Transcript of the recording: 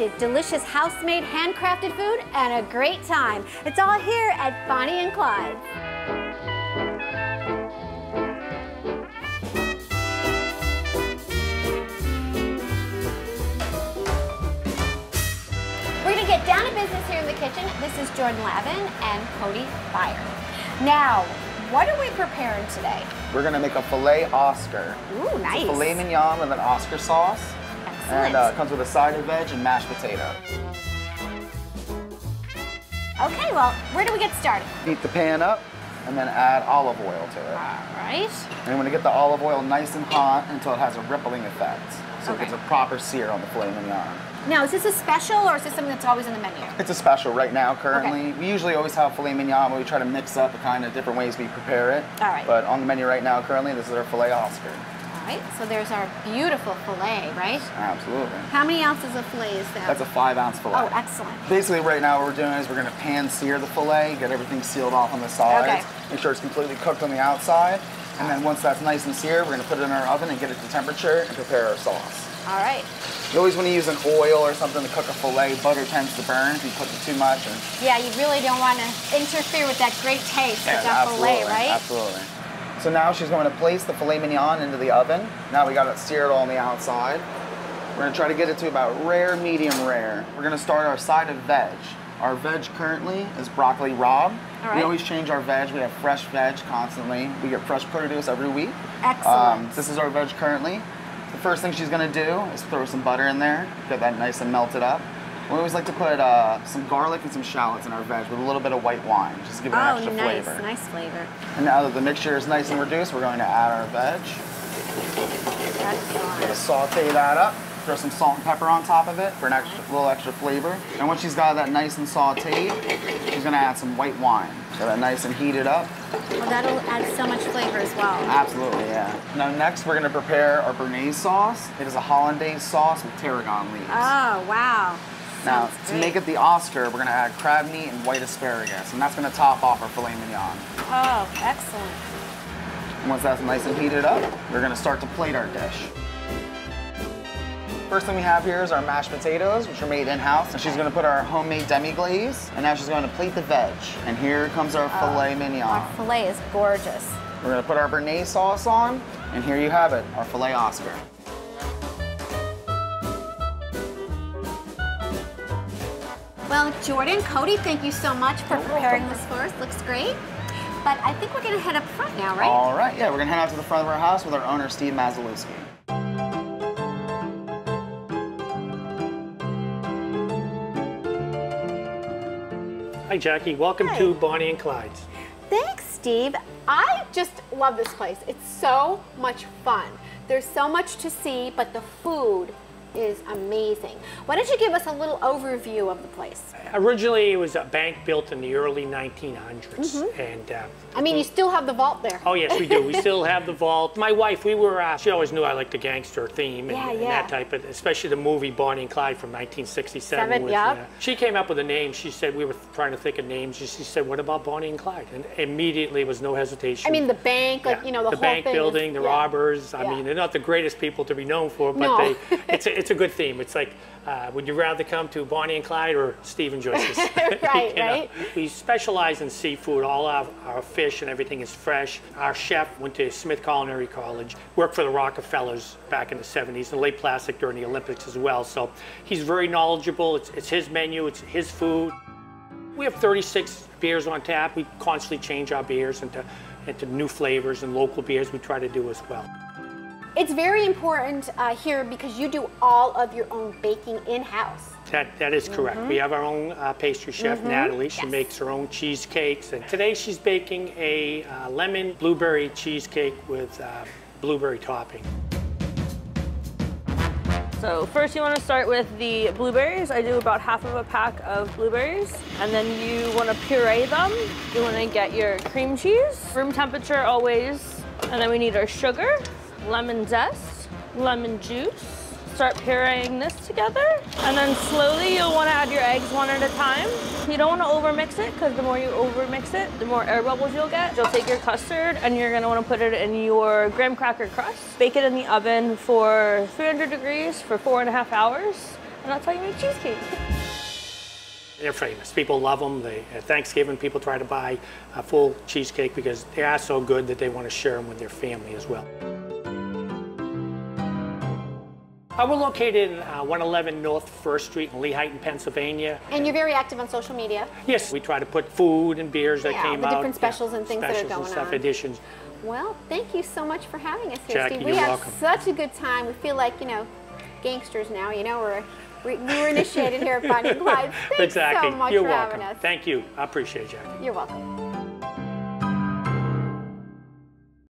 crafted, delicious house-made, handcrafted food and a great time. It's all here at Bonnie and Clyde's. Get down to business here in the kitchen. This is Jordan Lavin and Cody Byer. Now, what are we preparing today? We're gonna make a filet Oscar. Ooh, nice. It's a filet mignon with an Oscar sauce. Excellent. And it comes with a side of veg and mashed potato. Okay, well, where do we get started? Heat the pan up and then add olive oil to it. All right. And we're gonna get the olive oil nice and hot until it has a rippling effect. So okay. It gets a proper sear on the filet mignon. Now, is this a special or is this something that's always in the menu? It's a special right now, currently. Okay. We usually always have filet mignon, but we try to mix up the kind of different ways we prepare it. All right. But on the menu right now, currently, this is our filet Oscar. All right, so there's our beautiful filet, right? Absolutely. How many ounces of filet is that? That's a 5-ounce filet. Oh, excellent. Basically, right now, what we're doing is we're gonna pan sear the filet, get everything sealed off on the sides, okay. Make sure it's completely cooked on the outside, and then once that's nice and seared, we're gonna put it in our oven and get it to temperature and prepare our sauce. All right. You always want to use an oil or something to cook a filet. Butter tends to burn if you cook it too much. And yeah, you really don't want to interfere with that great taste of that filet, right? Absolutely. So now she's going to place the filet mignon into the oven. Now we got it seared on the outside. We're going to try to get it to about rare, medium rare. We're going to start our side of veg. Our veg currently is broccoli rabe. Right. We always change our veg. We have fresh veg constantly. We get fresh produce every week. Excellent. This is our veg currently. The first thing she's gonna do is throw some butter in there, get that nice and melted up. We always like to put some garlic and some shallots in our veg with a little bit of white wine, just to give it an extra flavor. Oh, nice flavor. And now that the mixture is nice and reduced, we're going to add our veg. Excellent. We're gonna saute that up, throw some salt and pepper on top of it for a little extra flavor. And once she's got that nice and sauteed, she's gonna add some white wine. Get that nice and heated up. Well, that'll add so much flavor as well. Absolutely, yeah. Now next, we're gonna prepare our Béarnaise sauce. It is a hollandaise sauce with tarragon leaves. Oh, wow. Now, to make it the Oscar, we're gonna add crab meat and white asparagus, and that's gonna top off our filet mignon. Oh, excellent. And once that's nice and heated up, we're gonna start to plate our dish. First thing we have here is our mashed potatoes, which are made in-house. And she's gonna put our homemade demi-glaze, and now she's gonna plate the veg. And here comes our filet mignon. Our filet is gorgeous. We're gonna put our Béarnaise sauce on, and here you have it, our filet Oscar. Well, Jordan, Cody, thank you so much for preparing this for us. Looks great. But I think we're gonna head up front now, right? All right, yeah, we're gonna head out to the front of our house with our owner, Steve Mazaluski. Hi, Jackie. Welcome to Bonnie and Clyde's. Thanks, Steve. I just love this place. It's so much fun. There's so much to see, but the food is amazing. Why don't you give us a little overview of the place? Originally, it was a bank built in the early 1900s. Mm-hmm. And I mean, you still have the vault there. Oh, yes, we do. We still have the vault. My wife, we were, she always knew I liked the gangster theme and, and that type of, especially the movie Bonnie and Clyde from 1967. She came up with a name. She said, we were trying to think of names. And she said, what about Bonnie and Clyde? And immediately, it was no hesitation. I mean, the bank, like, you know, the whole bank building, the robbers. I mean, they're not the greatest people to be known for, but it's a good theme. It's like, would you rather come to Bonnie and Clyde or Steve and Joyce's? Right, right. We specialize in seafood. All our fish and everything is fresh. Our chef went to Smith Culinary College, worked for the Rockefellers back in the 70s, and laid plastic during the Olympics as well. So he's very knowledgeable. It's his menu, it's his food. We have 36 beers on tap. We constantly change our beers into new flavors, and local beers we try to do as well. It's very important here because you do all of your own baking in-house. That is correct. Mm-hmm. We have our own pastry chef, Natalie. She makes her own cheesecakes. And today she's baking a lemon blueberry cheesecake with blueberry topping. So first you want to start with the blueberries. I do about half of a pack of blueberries. And then you want to puree them. You want to get your cream cheese, room temperature always. And then we need our sugar, lemon zest, lemon juice. Start pureeing this together, and then slowly you'll want to add your eggs one at a time. You don't want to overmix it, because the more you overmix it, the more air bubbles you'll get. You'll take your custard, and you're going to want to put it in your graham cracker crust. Bake it in the oven for 300 degrees for 4.5 hours. and that's how you make cheesecake. They're famous. People love them. They, at Thanksgiving, people try to buy a full cheesecake because they are so good that they want to share them with their family as well. We're located in 111 North 1st Street in Lehighton, Pennsylvania. And you're very active on social media. Yes, we try to put food and beers that came out. Yeah, the different specials and things that are going on. Specials and stuff, editions. Well, thank you so much for having us here, Jackie, Steve. We have such a good time. We feel like, you know, gangsters now. You know, we were initiated here at Bonnie and Clyde's. Thanks so much for having us. Thank you. I appreciate it, Jackie. You're welcome.